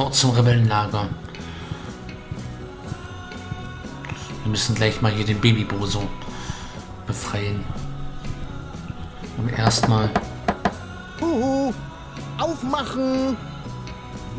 sofort zum Rebellenlager. Wir müssen gleich mal hier den Babybozo befreien. Und erstmal. Huhu! Aufmachen!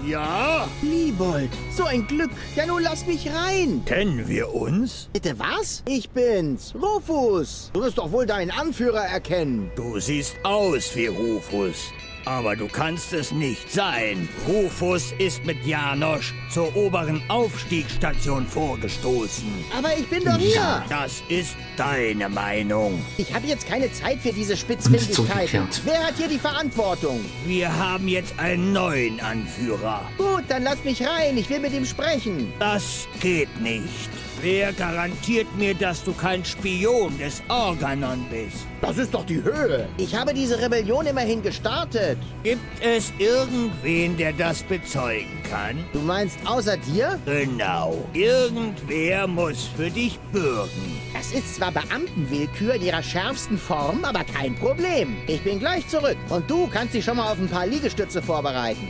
Ja? Liebold, so ein Glück. Ja, nun lass mich rein. Kennen wir uns? Bitte was? Ich bin's, Rufus. Du wirst doch wohl deinen Anführer erkennen. Du siehst aus wie Rufus, aber du kannst es nicht sein. Rufus ist mit Janosch zur oberen Aufstiegsstation vorgestoßen. Aber ich bin doch hier. Ja, das ist deine Meinung. Ich habe jetzt keine Zeit für diese Spitzfindigkeiten. Wer hat hier die Verantwortung? Wir haben jetzt einen neuen Anführer. Gut, dann lass mich rein. Ich will mit ihm sprechen. Das geht nicht. Wer garantiert mir, dass du kein Spion des Organon bist? Das ist doch die Höhe. Ich habe diese Rebellion immerhin gestartet. Gibt es irgendwen, der das bezeugen kann? Du meinst außer dir? Genau. Irgendwer muss für dich bürgen. Das ist zwar Beamtenwillkür in ihrer schärfsten Form, aber kein Problem. Ich bin gleich zurück. Und du kannst dich schon mal auf ein paar Liegestütze vorbereiten.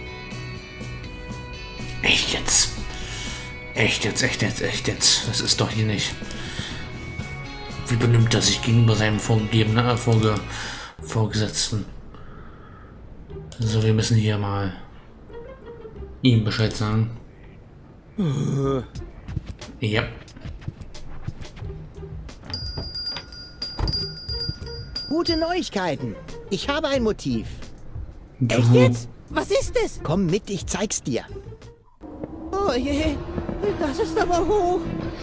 Echt jetzt? Echt jetzt. Das ist doch hier nicht. Wie benimmt er sich gegenüber seinem Vorgesetzten? So, wir müssen hier mal ihm Bescheid sagen. Ja. Gute Neuigkeiten. Ich habe ein Motiv. Echt jetzt? Was ist es? Komm mit, ich zeig's dir. Oh je. Das ist aber hoch.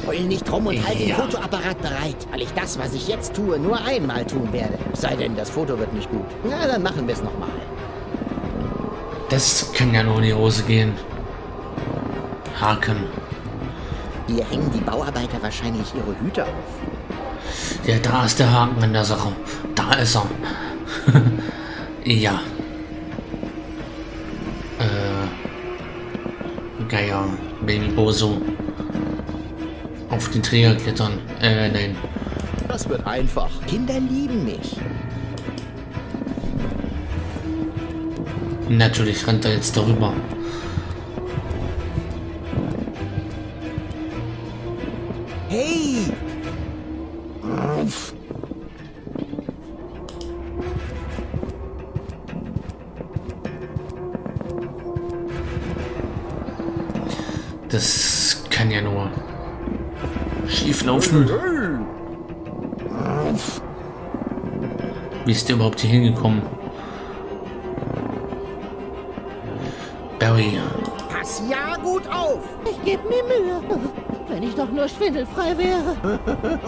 Heul nicht rum und halt den Fotoapparat bereit, weil ich das, was ich jetzt tue, nur einmal tun werde. Sei denn, das Foto wird nicht gut. Na, dann machen wir es nochmal. Das kann ja nur in die Hose gehen. Haken. Hier hängen die Bauarbeiter wahrscheinlich ihre Hüte auf. Ja, da ist der Haken in der Sache. Da ist er. Ja. Geier, Babybozo. Auf den Träger klettern. Nein. Das wird einfach. Kinder lieben mich. Natürlich rennt er jetzt darüber. Hey! Das kann ja nur schief laufen. Wie ist der überhaupt hier hingekommen? Barry. Pass ja gut auf! Ich gebe mir Mühe. Wenn ich doch nur schwindelfrei wäre.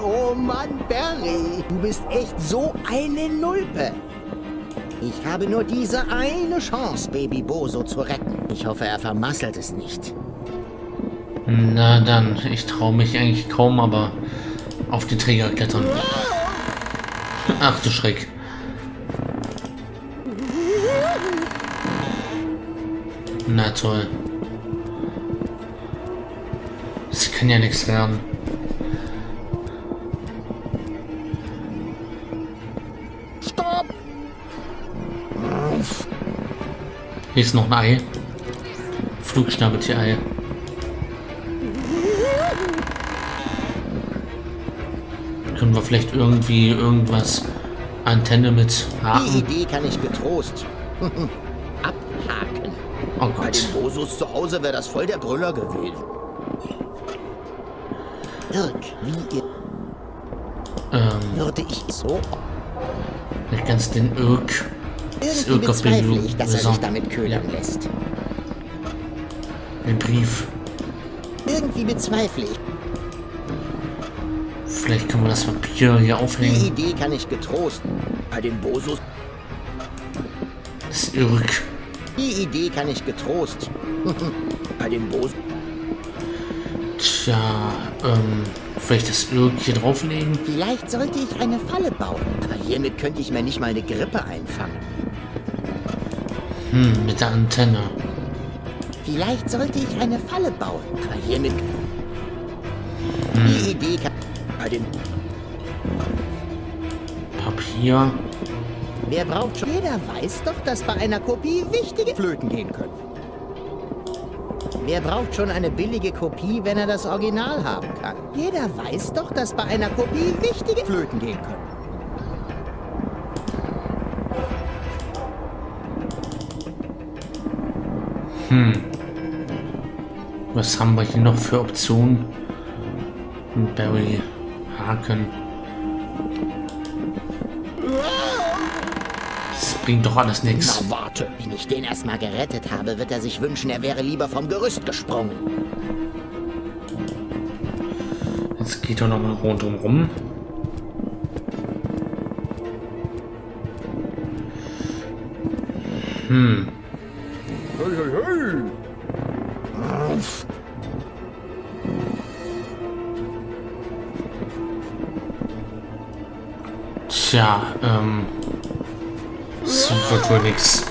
Oh Mann, Barry. Du bist echt so eine Nulpe. Ich habe nur diese eine Chance, Babybozo zu retten. Ich hoffe, er vermasselt es nicht. Na dann, ich traue mich eigentlich kaum, aber auf die Träger klettern. Ach du Schreck. Na toll. Das kann ja nichts werden. Stopp! Hier ist noch ein Ei. Flugschnappetier-Ei. Können wir vielleicht irgendwie irgendwas Antenne mit Haken? Die Idee kann ich getrost abhaken. Oh Gott. Bei den Bosos zu Hause wäre das voll der Brüller gewesen. Irgendwie würde ich so. Ich kann es den Irk. Irgendwie bezweifle ich, dass er sich damit ködern lässt. Den Brief. Irgendwie bezweifle ich. Vielleicht können wir das Papier hier aufhängen. Die Idee kann ich getrosten. Bei den Bosos. Das ist irk. Die Idee kann ich getrost. Bei den Bosos. Tja, vielleicht das Irk hier drauflegen. Vielleicht sollte ich eine Falle bauen. Aber hiermit könnte ich mir nicht mal eine Grippe einfangen. Hm, mit der Antenne. Vielleicht sollte ich eine Falle bauen. Aber hiermit. Die Idee kann. Bei den Papier. Wer braucht schon? Jeder weiß doch, dass bei einer Kopie wichtige Flöten gehen können. Wer braucht schon eine billige Kopie, wenn er das Original haben kann? Jeder weiß doch, dass bei einer Kopie wichtige Flöten gehen können. Was haben wir hier noch für Optionen? Barry, Haken. Das bringt doch alles nichts. Na warte, wenn ich den erstmal gerettet habe, wird er sich wünschen, er wäre lieber vom Gerüst gesprungen. Jetzt geht er nochmal rundum rum. Hey, hey, hey. Tja, das wird wohl nix.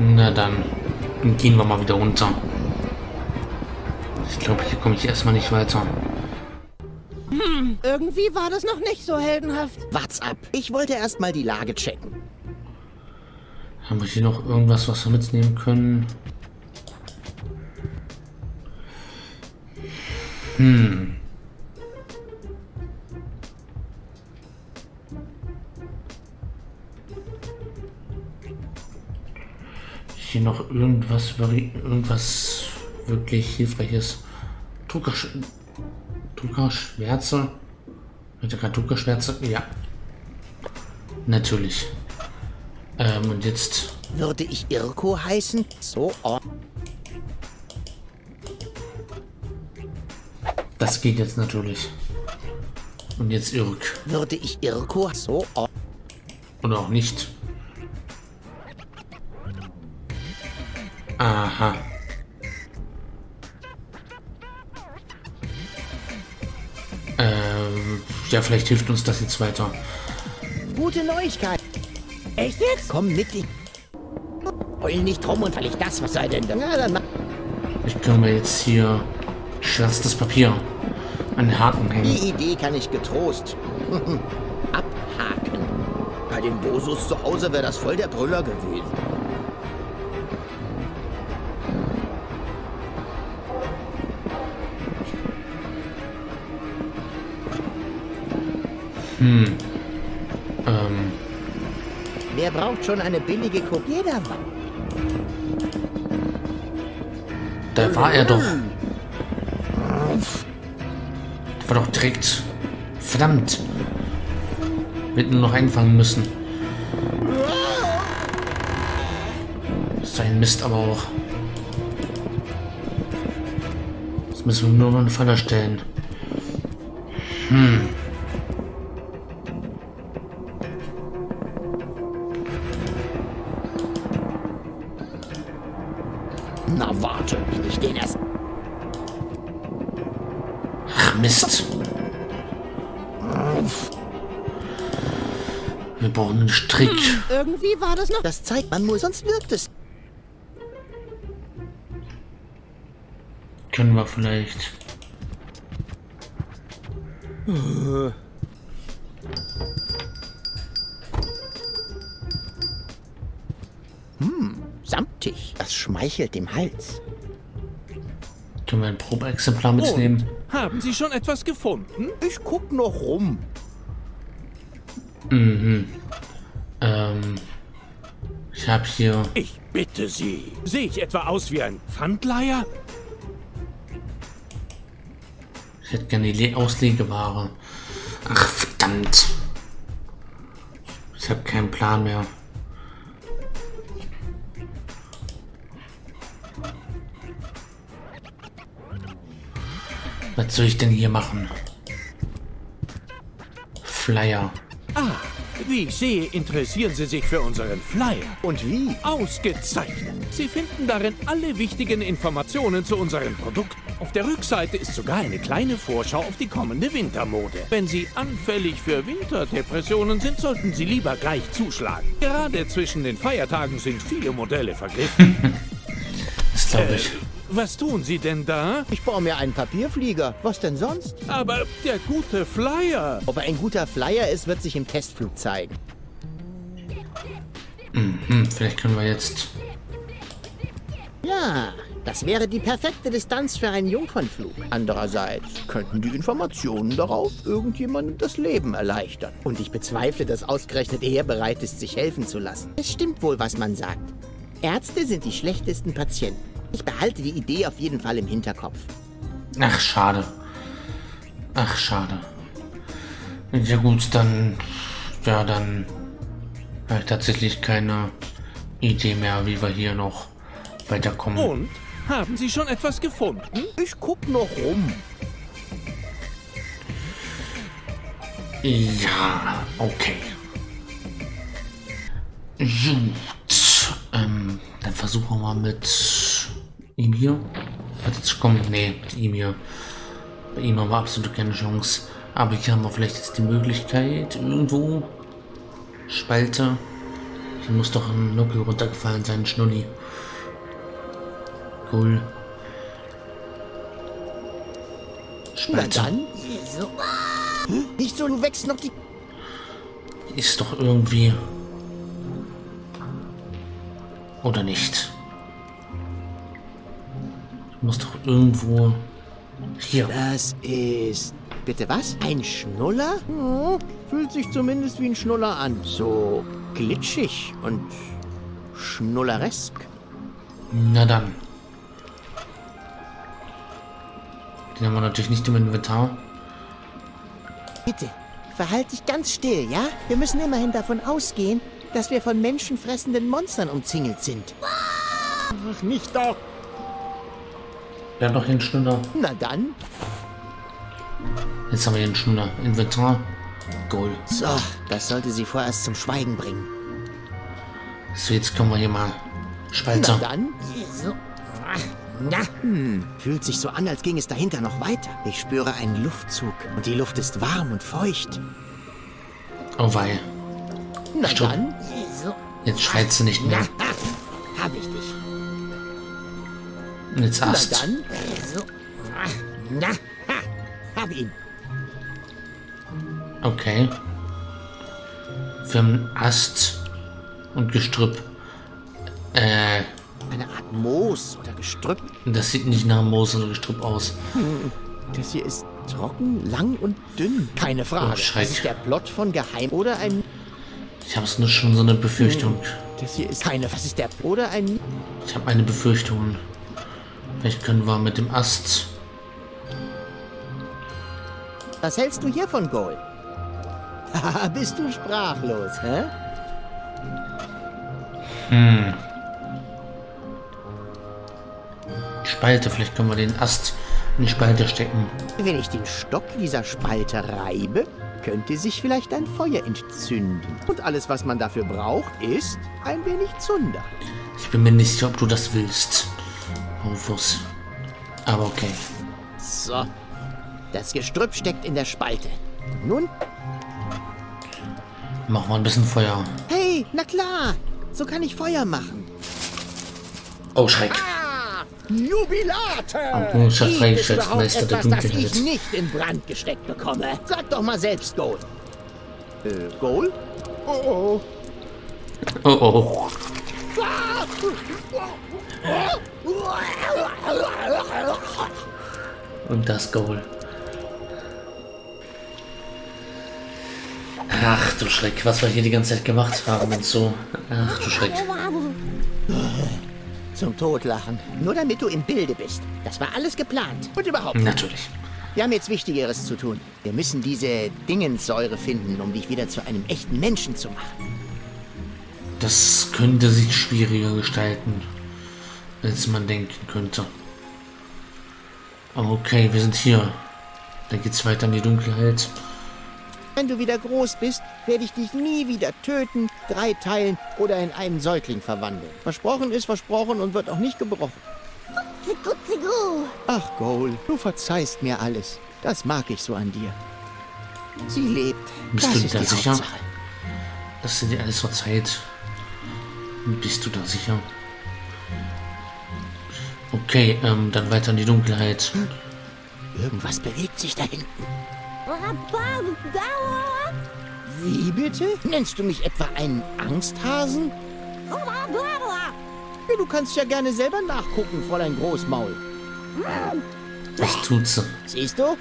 Na dann gehen wir mal wieder runter. Ich glaube, hier komme ich erstmal nicht weiter. Irgendwie war das noch nicht so heldenhaft. Wart's ab. Ich wollte erstmal die Lage checken. Haben wir hier noch irgendwas, was wir mitnehmen können? Hier noch irgendwas wirklich Hilfreiches. Druckerschwärze. Mit der Druckerschwärze? Ja. Natürlich. Und jetzt. Würde ich Irko heißen? So. Das geht jetzt natürlich. Und jetzt Irk. Würde ich Irko? So. Oder auch nicht. Aha. Ja, vielleicht hilft uns das jetzt weiter. Gute Neuigkeit. Echt jetzt? Komm mit. Heul nicht rum und verlicht das. Was sei denn da? Ja, dann ich kann mir jetzt hier schwarzes Papier an den Haken hängen. Die Idee kann ich getrost abhaken. Bei den Bosos zu Hause wäre das voll der Brüller gewesen. Wer braucht schon eine billige Kopie? Jeder. Da war er doch. Das war doch direkt. Verdammt. Wir hätten nur noch einfangen müssen. Das ist ein Mist aber auch. Jetzt müssen wir nur noch eine Falle stellen. Na warte, bin ich den erst. Ach Mist. Wir brauchen einen Strick. Irgendwie war das noch. Das zeigt man nur, sonst wirkt es. Können wir vielleicht. Samtig. Das schmeichelt dem Hals. Können wir ein Probeexemplar mitnehmen? Und, haben Sie schon etwas gefunden? Ich guck noch rum. Ich hab hier... Ich bitte Sie. Sehe ich etwa aus wie ein Pfandleiher? Ich hätte gerne die Auslegeware. Ach, verdammt. Ich habe keinen Plan mehr. Was soll ich denn hier machen? Flyer. Ah, wie ich sehe, interessieren Sie sich für unseren Flyer. Und wie? Ausgezeichnet. Sie finden darin alle wichtigen Informationen zu unseren Produkten. Auf der Rückseite ist sogar eine kleine Vorschau auf die kommende Wintermode. Wenn Sie anfällig für Winterdepressionen sind, sollten Sie lieber gleich zuschlagen. Gerade zwischen den Feiertagen sind viele Modelle vergriffen. Das glaube ich. Was tun Sie denn da? Ich baue mir einen Papierflieger. Was denn sonst? Aber der gute Flyer. Ob er ein guter Flyer ist, wird sich im Testflug zeigen. Mhm, vielleicht können wir jetzt... Ja, das wäre die perfekte Distanz für einen Jungfernflug. Andererseits könnten die Informationen darauf irgendjemandem das Leben erleichtern. Und ich bezweifle, dass ausgerechnet er bereit ist, sich helfen zu lassen. Es stimmt wohl, was man sagt. Ärzte sind die schlechtesten Patienten. Ich behalte die Idee auf jeden Fall im Hinterkopf. Ach, schade. Ach, schade. Ja gut, dann... Ja, dann... habe ich tatsächlich keine Idee mehr, wie wir hier noch weiterkommen. Und? Haben Sie schon etwas gefunden? Ich guck noch rum. Ja, okay. Gut. Dann versuchen wir mal mit ihm hier. Kommen. Nee, mit ihm hier. Bei ihm haben wir absolut keine Chance. Aber hier haben wir vielleicht jetzt die Möglichkeit, irgendwo... Spalte. Hier muss doch ein Nuckel runtergefallen sein, Schnulli. Cool. Spalte. Na dann. Nicht so, du wächst noch die... Ist doch irgendwie... Oder nicht? Ich muss doch irgendwo... Hier. Das ist... Bitte was? Ein Schnuller? Hm, fühlt sich zumindest wie ein Schnuller an. So glitschig und schnulleresk. Na dann. Den haben wir natürlich nicht im Inventar. Bitte, verhalte dich ganz still, ja? Wir müssen immerhin davon ausgehen, dass wir von menschenfressenden Monstern umzingelt sind. Ach, nicht da. Wir haben doch hier einen Schnuller. Na dann. Jetzt haben wir hier einen Schnuller. Inventar. Goal. So, das sollte sie vorerst zum Schweigen bringen. So, jetzt können wir hier mal Spalter. Na dann. Na, fühlt sich so an, als ging es dahinter noch weiter. Ich spüre einen Luftzug und die Luft ist warm und feucht. Oh wei. Na Stopp. Dann. Jetzt schreit sie nicht mehr. Na, hab ich dich. Und jetzt hast. Na dann. Na, hab ihn. Okay. Wir haben Ast und Gestrüpp. Eine Art Moos oder Gestrüpp? Das sieht nicht nach Moos oder Gestrüpp aus. Das hier ist trocken, lang und dünn. Keine Frage. Oh, das ist der Plot von Geheim oder ein... Ich habe schon so eine Befürchtung. Das hier ist keine... Was ist der... Oder ein... Ich habe eine Befürchtung. Vielleicht können wir mit dem Ast... Was hältst du hier von Goal? Haha, bist du sprachlos, hä? Hm. Spalte, vielleicht können wir den Ast in die Spalte stecken. Wenn ich den Stock dieser Spalte reibe, könnte sich vielleicht ein Feuer entzünden. Und alles, was man dafür braucht, ist ein wenig Zunder. Ich bin mir nicht sicher, ob du das willst, Rufus. Aber okay. So. Das Gestrüpp steckt in der Spalte. Nun? Mach mal ein bisschen Feuer. Hey, na klar. So kann ich Feuer machen. Oh, Schreck. Ah, Jubilate! Oh, Schatz, das ich nicht in Brand gesteckt bekomme. Sag doch mal selbst, Goal. Goal? Oh, oh. Oh, oh. Und das Goal. Ach du Schreck, was wir hier die ganze Zeit gemacht haben und so. Ach du Schreck. Zum Totlachen. Nur damit du im Bilde bist. Das war alles geplant. Und überhaupt. Natürlich. Wir haben jetzt Wichtigeres zu tun. Wir müssen diese Dingensäure finden, um dich wieder zu einem echten Menschen zu machen. Das könnte sich schwieriger gestalten, als man denken könnte. Okay, wir sind hier. Dann geht's weiter in die Dunkelheit. Wenn du wieder groß bist, werde ich dich nie wieder töten, dreiteilen oder in einen Säugling verwandeln. Versprochen ist versprochen und wird auch nicht gebrochen. Ach, Goal, du verzeihst mir alles. Das mag ich so an dir. Sie lebt. Bist du da sicher, dass sie dir alles verzeiht? Bist du da sicher? Okay, dann weiter in die Dunkelheit. Irgendwas bewegt sich da hinten. Wie bitte? Nennst du mich etwa einen Angsthasen? Du kannst ja gerne selber nachgucken, Fräulein Großmaul. Das tut's. Siehst du?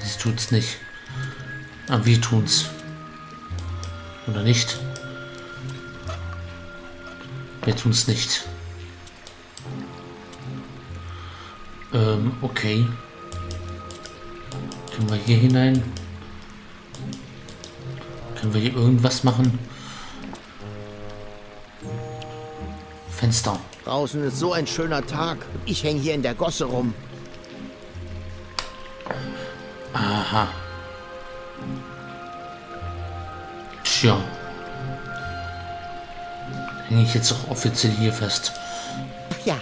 Das tut's nicht. Aber wir tun's. Oder nicht? Wir tun's nicht. Okay. Können wir hier hinein? Können wir hier irgendwas machen? Fenster. Draußen ist so ein schöner Tag. Ich hänge hier in der Gosse rum. Aha. Tja. Hänge ich jetzt auch offiziell hier fest. Ach ja.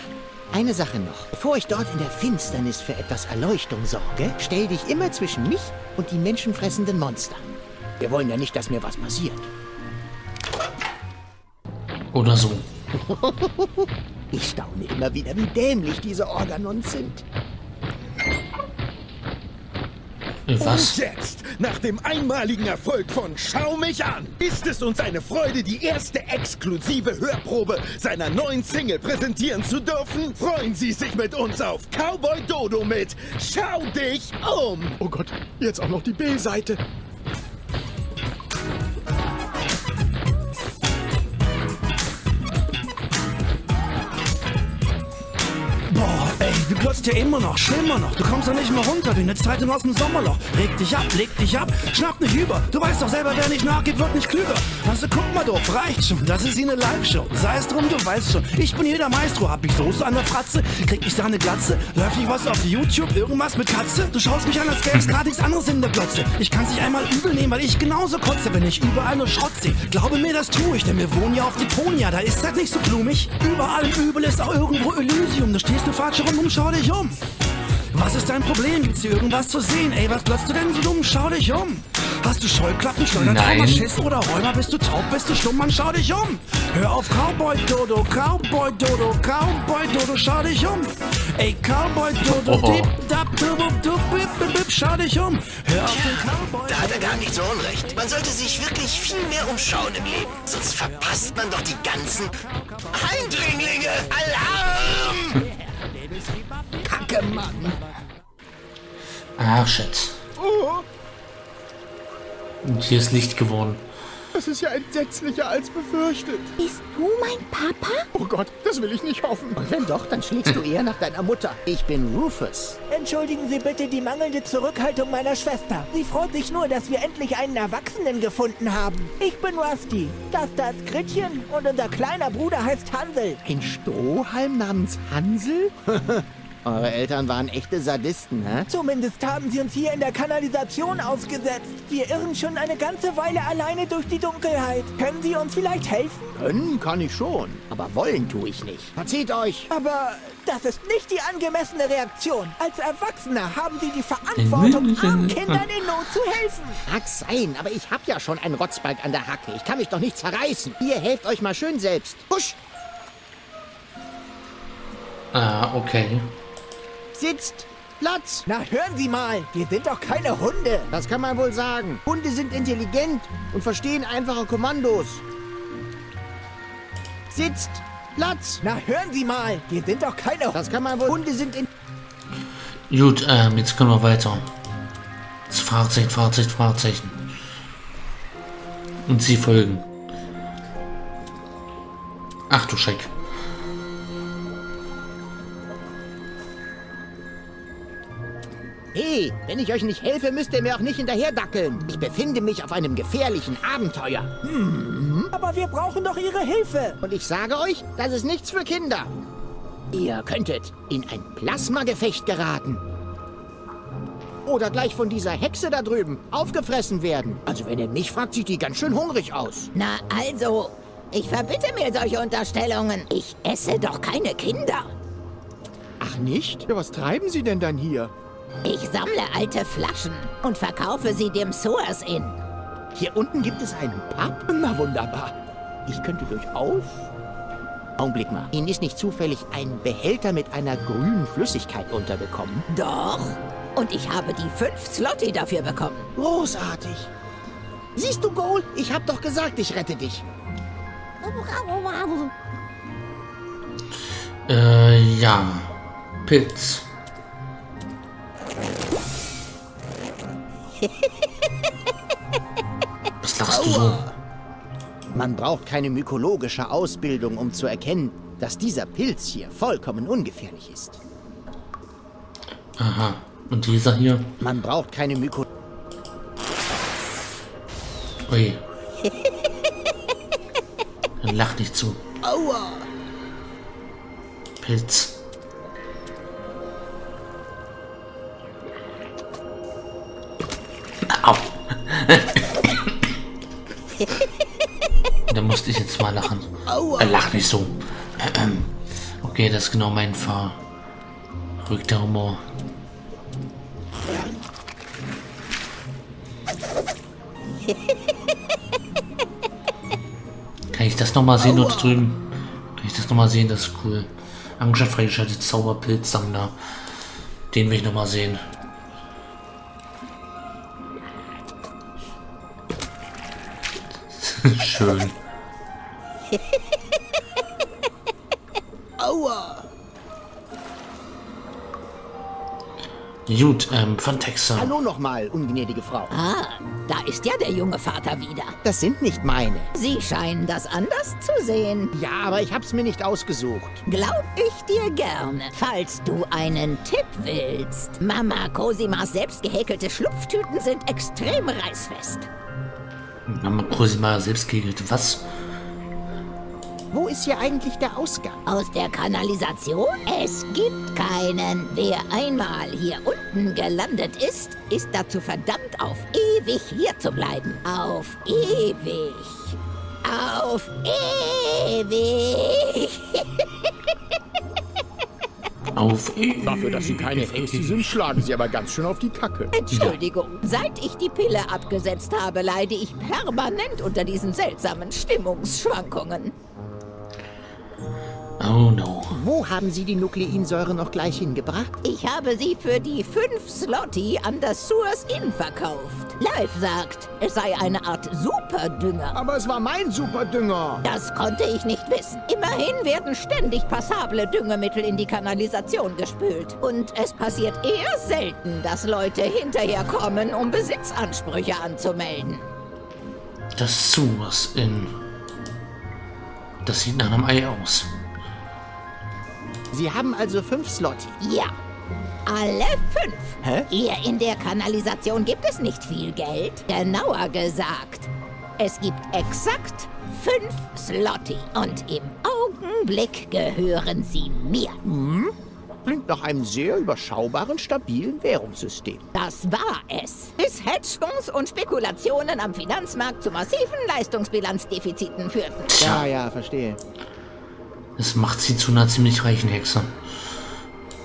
Eine Sache noch. Bevor ich dort in der Finsternis für etwas Erleuchtung sorge, stell dich immer zwischen mich und die menschenfressenden Monster. Wir wollen ja nicht, dass mir was passiert. Oder so. Ich staune immer wieder, wie dämlich diese Organons sind. Was? Und jetzt, nach dem einmaligen Erfolg von Schau mich an, ist es uns eine Freude, die erste exklusive Hörprobe seiner neuen Single präsentieren zu dürfen. Freuen Sie sich mit uns auf Cowboy Dodo mit Schau dich um. Oh Gott, jetzt auch noch die B-Seite. Du klotzt ja immer noch, schlimmer noch. Du kommst ja nicht mehr runter, du nützt halt nur aus dem Sommerloch. Reg dich ab, leg dich ab, schnapp nicht über. Du weißt doch selber, wer nicht nachgeht, wird nicht klüger. Also guck mal doof, reicht schon, das ist wie eine Live-Show. Sei es drum, du weißt schon, ich bin hier der Maestro. Hab ich Soße an der Fratze, krieg ich da eine Glatze. Läuft nicht was auf YouTube, irgendwas mit Katze? Du schaust mich an, als gäb's grad nichts anderes in der Glotze. Ich kann's nicht einmal übel nehmen, weil ich genauso kotze, wenn ich überall nur schrotze. Glaube mir, das tue ich, denn wir wohnen ja auf Deponia. Da ist halt nicht so blumig. Überall im Übel ist auch irgendwo Elysium. Da stehst du falsch rum und schau dich um. Was ist dein Problem? Gibt's hier irgendwas zu sehen? Ey, was plötzt du denn so dumm? Schau dich um. Hast du Scheuklappen, Schleudern, Traumaschiss oder Rheuma? Bist du taub, bist du stumm? Mann, schau dich um. Hör auf Cowboy Dodo, Cowboy Dodo, Cowboy Dodo, schau dich um. Ey, Cowboy Dodo, schau dich um. Hör auf den Cowboy. Da hat er gar nicht so unrecht. Man sollte sich wirklich viel mehr umschauen im Leben. Sonst verpasst man doch die ganzen Eindringlinge. Alarm! Kacke, Mann! Ach, shit. Und hier ist Licht geworden. Das ist ja entsetzlicher als befürchtet. Bist du mein Papa? Oh Gott, das will ich nicht hoffen. Und wenn doch, dann schlägst du eher nach deiner Mutter. Ich bin Rufus. Entschuldigen Sie bitte die mangelnde Zurückhaltung meiner Schwester. Sie freut sich nur, dass wir endlich einen Erwachsenen gefunden haben. Ich bin Rusty. Das da ist Gretchen und unser kleiner Bruder heißt Hansel. Ein Strohhalm namens Hansel? Eure Eltern waren echte Sadisten, hä? Zumindest haben sie uns hier in der Kanalisation ausgesetzt. Wir irren schon eine ganze Weile alleine durch die Dunkelheit. Können Sie uns vielleicht helfen? Können kann ich schon, aber wollen tue ich nicht. Verzieht euch! Aber das ist nicht die angemessene Reaktion. Als Erwachsener haben Sie die Verantwortung, armen Kindern in Not zu helfen. Mag sein, aber ich hab ja schon einen Rotzbalg an der Hacke. Ich kann mich doch nicht zerreißen. Ihr helft euch mal schön selbst. Husch! Ah, okay. Sitzt! Platz! Na, hören Sie mal! Wir sind doch keine Hunde! Das kann man wohl sagen. Hunde sind intelligent und verstehen einfache Kommandos. Sitzt! Platz! Na, hören Sie mal! Wir sind doch keine Hunde! Das kann man wohl... Hunde sind in... Gut, jetzt können wir weiter. Das Fahrzeichen, Fahrzeichen, Fahrzeichen. Und sie folgen. Ach du Schreck. Hey, wenn ich euch nicht helfe, müsst ihr mir auch nicht hinterher dackeln. Ich befinde mich auf einem gefährlichen Abenteuer. Hm. Aber wir brauchen doch Ihre Hilfe. Und ich sage euch, das ist nichts für Kinder. Ihr könntet in ein Plasmagefecht geraten. Oder gleich von dieser Hexe da drüben aufgefressen werden. Also wenn ihr mich fragt, sieht die ganz schön hungrig aus. Na also, ich verbitte mir solche Unterstellungen. Ich esse doch keine Kinder. Ach nicht? Ja, was treiben Sie denn dann hier? Ich sammle alte Flaschen und verkaufe sie dem Soas Inn. Hier unten gibt es einen Pub? Na wunderbar. Ich könnte durchaus Augenblick mal. Ihnen ist nicht zufällig ein Behälter mit einer grünen Flüssigkeit untergekommen? Doch. Und ich habe die 5 Slotti dafür bekommen. Großartig. Siehst du, Goal? Ich hab doch gesagt, ich rette dich. Ja. Pilz. Was lachst du so? Man braucht keine mykologische Ausbildung, um zu erkennen, dass dieser Pilz hier vollkommen ungefährlich ist. Aha. Und dieser hier? Man braucht keine Myko... Ui. Dann lach nicht zu. Aua. Pilz. Au. Da musste ich jetzt mal lachen. Aua. Lach nicht so. Okay, das ist genau mein verrückter Humor. Kann ich das nochmal sehen dort drüben? Kann ich das nochmal sehen? Das ist cool. Angriff freigeschaltet, Zauberpilzsammler. Den will ich nochmal sehen. Schön. Aua! Gut, von Texas. Hallo nochmal, ungnädige Frau. Ah, da ist ja der junge Vater wieder. Das sind nicht meine. Sie scheinen das anders zu sehen. Ja, aber ich hab's mir nicht ausgesucht. Glaub ich dir gerne. Falls du einen Tipp willst. Mama Cosimas selbstgehäkelte Schlupftüten sind extrem reißfest. Mama Cosima selbstgehäkelte was? Wo ist hier eigentlich der Ausgang? Aus der Kanalisation? Es gibt keinen. Wer einmal hier unten gelandet ist, ist dazu verdammt, auf ewig hier zu bleiben. Auf ewig. Auf ewig. Auf ewig. Dafür, dass Sie keine Ängste sind, schlagen Sie aber ganz schön auf die Kacke. Entschuldigung. Seit ich die Pille abgesetzt habe, leide ich permanent unter diesen seltsamen Stimmungsschwankungen. Oh no. Wo haben Sie die Nukleinsäure noch gleich hingebracht? Ich habe sie für die 5 Slotti an das Sewers Inn verkauft. Live sagt, es sei eine Art Superdünger. Aber es war mein Superdünger. Das konnte ich nicht wissen. Immerhin werden ständig passable Düngemittel in die Kanalisation gespült. Und es passiert eher selten, dass Leute hinterherkommen, um Besitzansprüche anzumelden. Das Sewers Inn. Das sieht nach einem Ei aus. Sie haben also 5 Slotti? Ja, alle 5. Hä? Hier in der Kanalisation gibt es nicht viel Geld. Genauer gesagt, es gibt exakt 5 Slotti. Und im Augenblick gehören sie mir. Hm? Klingt nach einem sehr überschaubaren, stabilen Währungssystem. Das war es. Bis Hedgefonds und Spekulationen am Finanzmarkt zu massiven Leistungsbilanzdefiziten führten. Ja, ja, verstehe. Das macht sie zu einer ziemlich reichen Hexe.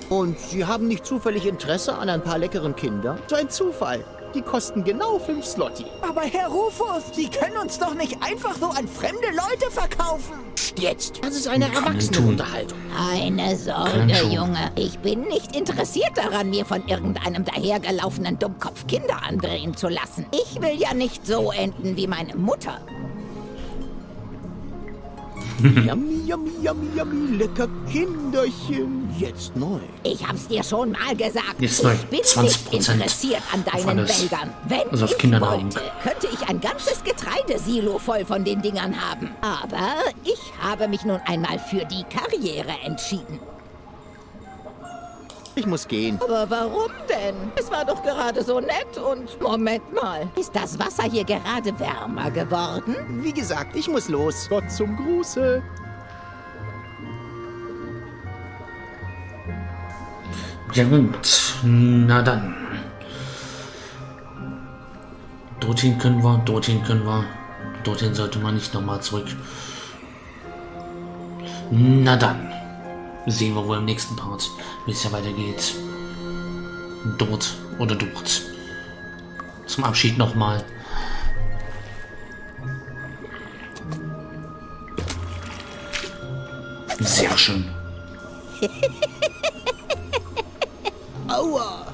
Und Sie haben nicht zufällig Interesse an ein paar leckeren Kindern? So ein Zufall. Die kosten genau 5 Slotti. Aber Herr Rufus, Sie können uns doch nicht einfach so an fremde Leute verkaufen. Jetzt. Das ist eine Erwachsenenunterhaltung. Eine Sorge, Junge. Ich bin nicht interessiert daran, mir von irgendeinem dahergelaufenen Dummkopf Kinder andrehen zu lassen. Ich will ja nicht so enden wie meine Mutter. Yummy, yummy, yummy, yummy, lecker Kinderchen. Jetzt neu. Ich hab's dir schon mal gesagt. Jetzt neu. Ich bin nicht interessiert an deinen Wäldern. Wenn also ich wollte, könnte ich ein ganzes Getreidesilo voll von den Dingern haben. Aber ich habe mich nun einmal für die Karriere entschieden. Ich muss gehen. Aber warum denn? Es war doch gerade so nett und... Moment mal. Ist das Wasser hier gerade wärmer geworden? Wie gesagt, ich muss los. Gott zum Gruße. Ja gut. Na dann. Dorthin können wir. Dorthin können wir. Dorthin sollte man nicht nochmal zurück. Na dann. Sehen wir wohl im nächsten Part, wie es ja weitergeht. Dort oder dort. Zum Abschied nochmal. Sehr schön. Aua.